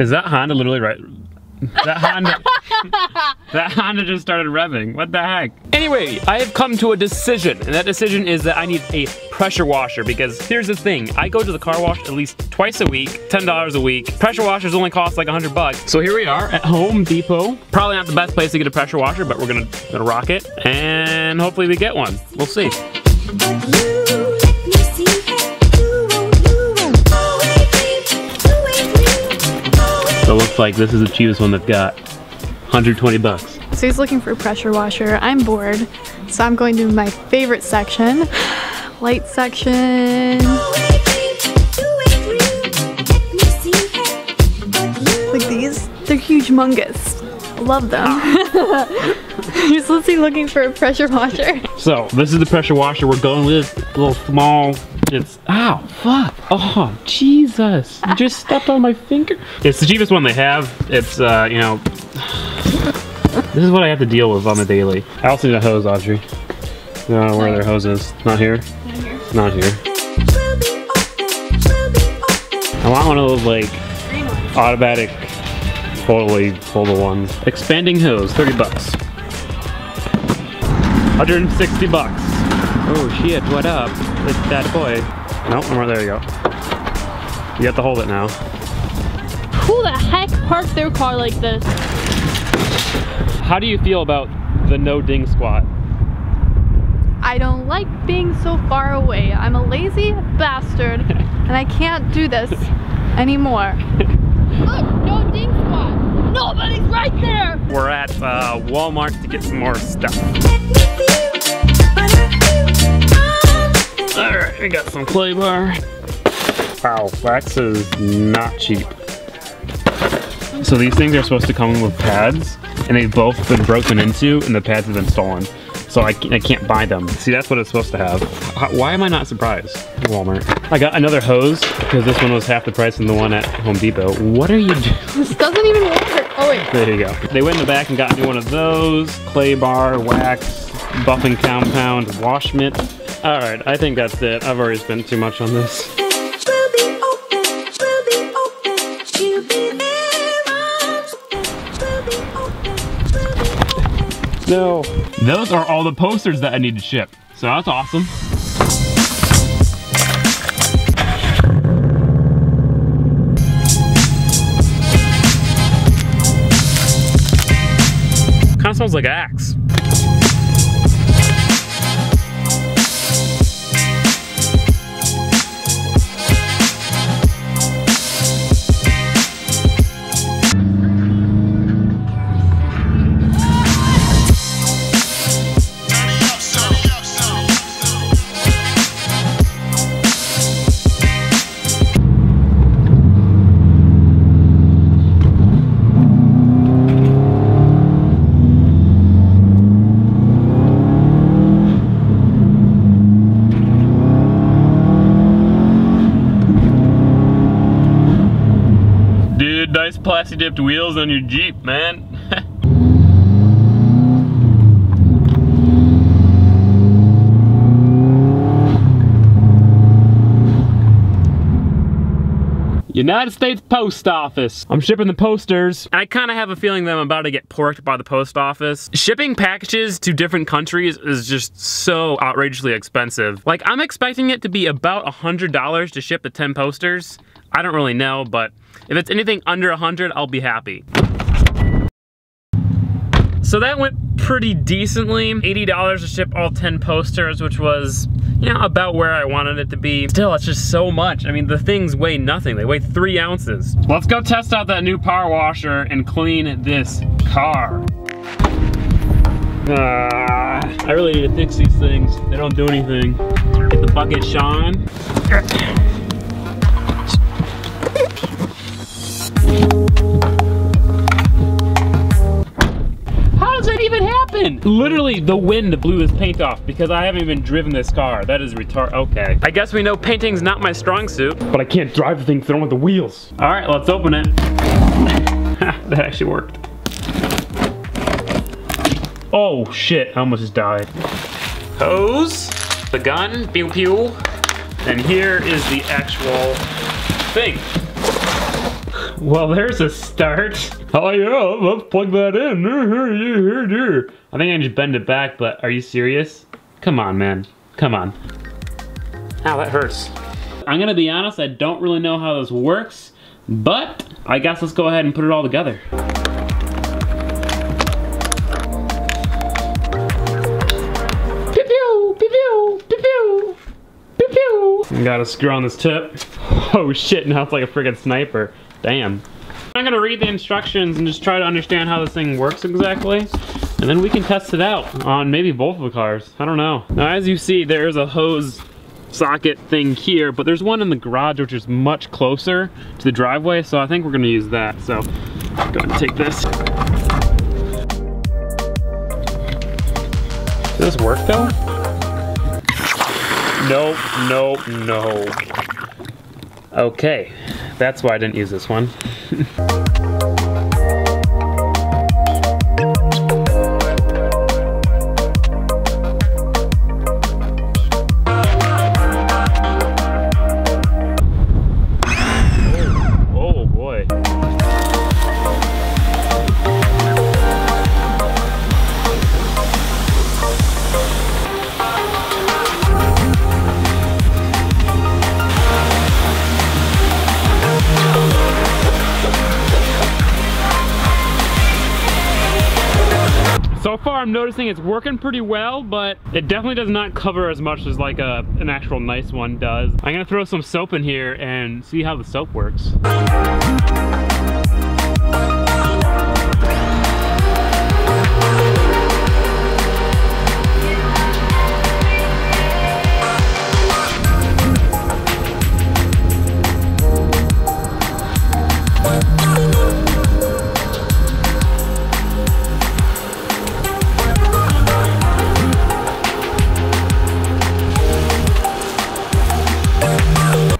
Is that Honda literally right? That Honda, that Honda just started revving. What the heck? Anyway, I have come to a decision, and that decision is that I need a pressure washer, because here's the thing. I go to the car wash at least twice a week, $10 a week. Pressure washers only cost like $100. So here we are at Home Depot. Probably not the best place to get a pressure washer, but we're gonna rock it, and hopefully we get one. We'll see. So it looks like this is the cheapest one they've got, $120. So he's looking for a pressure washer. I'm bored, so I'm going to my favorite section, light section. Look at these, they're huge mungus. I love them. He's literally looking for a pressure washer. So this is the pressure washer we're going with, a little small. It's, ow, fuck, oh, Jesus. You just stepped on my finger. It's the cheapest one they have. It's, you know, this is what I have to deal with on the daily. I also need a hose, Audrey. No, where are their hoses? Not here? Not here. I want one of those, like, automatic, totally foldable ones. Expanding hose, $30. $160. Oh, shit, what up? It's that boy. Nope, more, there you go. You have to hold it now. Who the heck parked their car like this? How do you feel about the no ding squat? I don't like being so far away. I'm a lazy bastard and I can't do this anymore. Look, no ding squat. Nobody's right there. We're at Walmart to get some more stuff. All right, we got some clay bar. Wow, wax is not cheap. So these things are supposed to come with pads, and they've both been broken into, and the pads have been stolen. So I can't buy them. See, that's what it's supposed to have. Why am I not surprised? Walmart. I got another hose, because this one was half the price than the one at Home Depot. What are you doing? This doesn't even work. Oh wait. There you go. They went in the back and got me one of those. Clay bar, wax, buffing compound, wash mitt. All right, I think that's it. I've already spent too much on this. No. Those are all the posters that I need to ship. So that's awesome. Kind of smells like Axe. Nice plastic dipped wheels on your Jeep, man. United States Post Office. I'm shipping the posters. I kind of have a feeling that I'm about to get porked by the post office. Shipping packages to different countries is just so outrageously expensive. Like, I'm expecting it to be about $100 to ship the 10 posters. I don't really know, but if it's anything under 100, I'll be happy. So that went pretty decently. $80 to ship all 10 posters, which was, you know, about where I wanted it to be. Still, it's just so much. I mean, the things weigh nothing. They weigh 3 ounces. Let's go test out that new power washer and clean this car. I really need to fix these things. They don't do anything. Get the bucket, Sean. Literally, the wind blew this paint off because I haven't even driven this car. That is retarded. Okay. I guess we know painting's not my strong suit. But I can't drive the thing because I don't want the wheels. All right, let's open it. That actually worked. Oh, shit. I almost just died. Hose, the gun, pew pew. And here is the actual thing. Well, there's a start. Oh yeah, let's plug that in. I think I can just bend it back, but are you serious? Come on, man. Come on. Ow, that hurts. I'm gonna be honest, I don't really know how this works, but I guess let's go ahead and put it all together. Got a screw on this tip. Oh shit, now it's like a friggin' sniper. Damn. I'm gonna read the instructions and just try to understand how this thing works exactly. And then we can test it out on maybe both of the cars. I don't know. Now as you see, there's a hose socket thing here, but there's one in the garage which is much closer to the driveway, so I think we're gonna use that. So, go ahead and take this. Does this work though? Nope, nope, no. Okay, that's why I didn't use this one. Oh boy. So far I'm noticing it's working pretty well, but it definitely does not cover as much as like an actual nice one does. I'm gonna throw some soap in here and see how the soap works.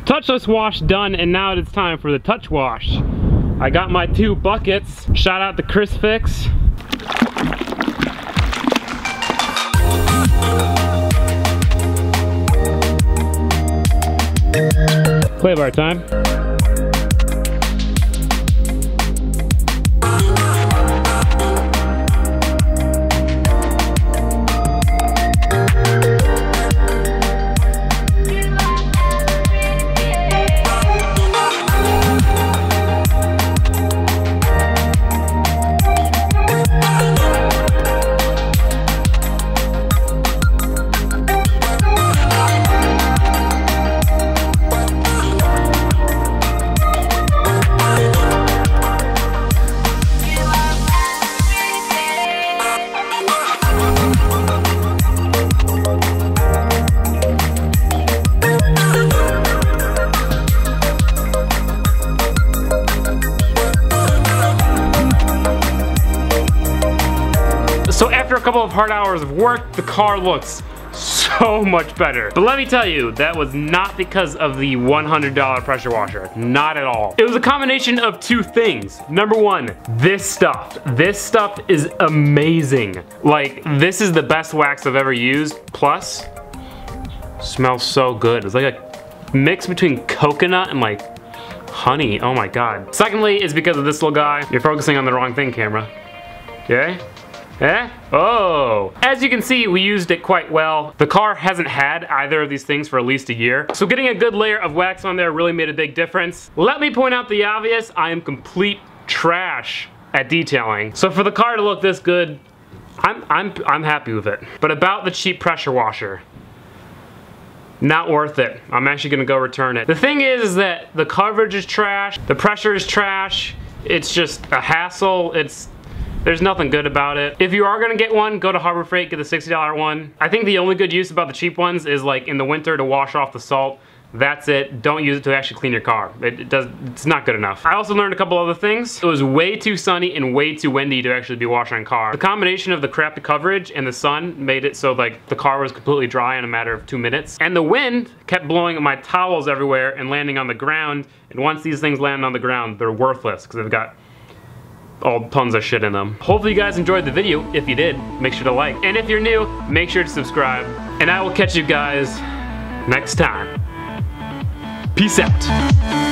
Touchless wash done, and now it's time for the touch wash. I got my two buckets. Shout out to ChrisFix. Play bar time. After a couple of hard hours of work, the car looks so much better. But let me tell you, that was not because of the $100 pressure washer. Not at all. It was a combination of two things. Number one, this stuff. This stuff is amazing. Like, this is the best wax I've ever used. Plus, smells so good. It's like a mix between coconut and like honey. Oh my God. Secondly, it's because of this little guy. You're focusing on the wrong thing, camera. Okay? Eh? Oh. As you can see, we used it quite well. The car hasn't had either of these things for at least a year, so getting a good layer of wax on there really made a big difference. Let me point out the obvious, I am complete trash at detailing. So for the car to look this good, I'm happy with it. But about the cheap pressure washer. Not worth it. I'm actually gonna go return it. The thing is that the coverage is trash, the pressure is trash, it's just a hassle, there's nothing good about it. If you are gonna get one, go to Harbor Freight, get the $60 one. I think the only good use about the cheap ones is like in the winter to wash off the salt. That's it. Don't use it to actually clean your car. It's not good enough. I also learned a couple other things. It was way too sunny and way too windy to actually be washing a car. The combination of the crappy coverage and the sun made it so like the car was completely dry in a matter of 2 minutes. And the wind kept blowing my towels everywhere and landing on the ground. And once these things land on the ground, they're worthless because they've got all tons of shit in them. Hopefully you guys enjoyed the video. If you did, make sure to like. And if you're new, make sure to subscribe. And I will catch you guys next time. Peace out.